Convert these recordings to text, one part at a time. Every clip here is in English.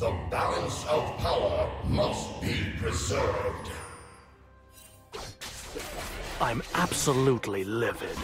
The balance of power must be preserved. I'm absolutely livid.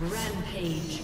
Rampage.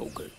Okay.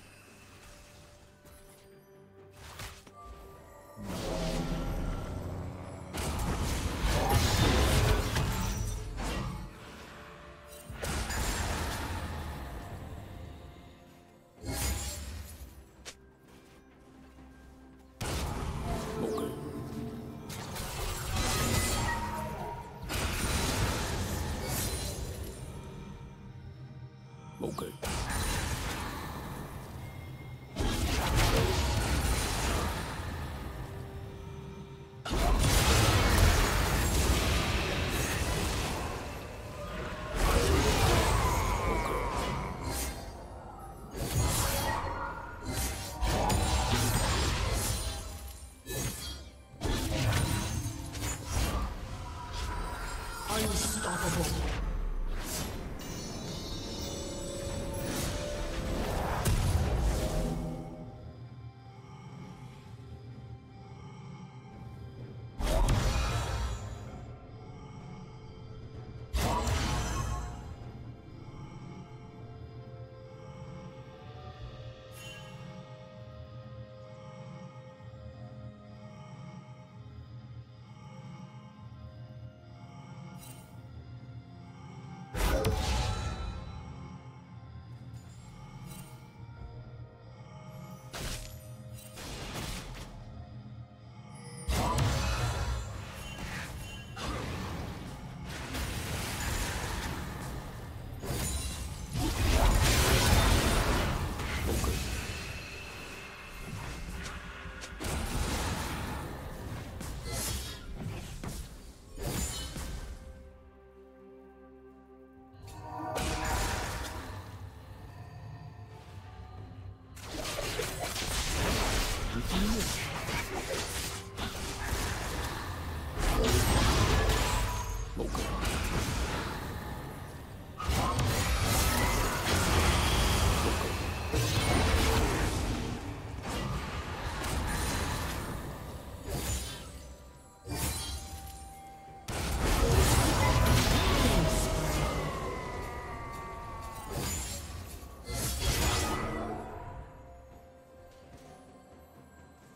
Unstoppable.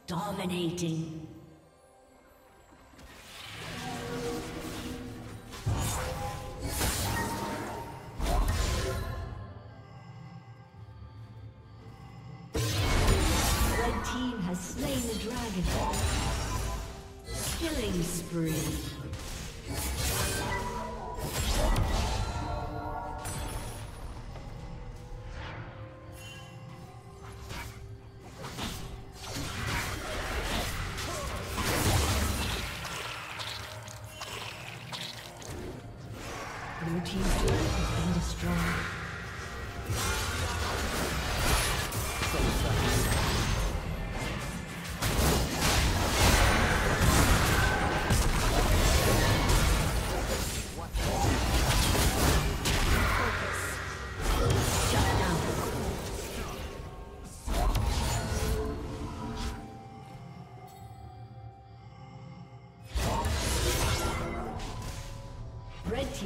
Dominating. Red team has slain the dragon. Killing spree. Blue team's turret has been Team's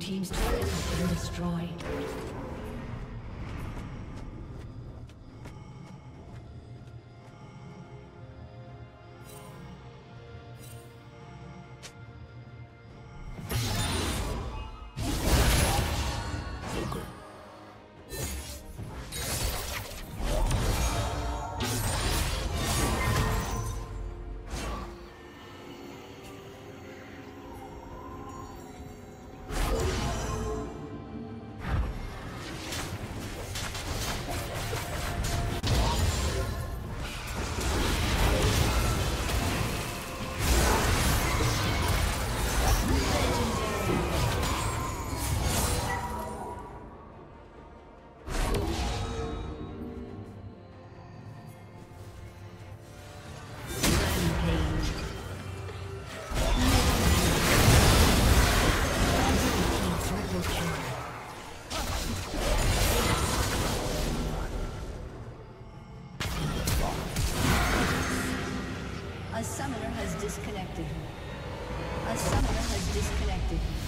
Team's turret has been destroyed. A summoner has disconnected.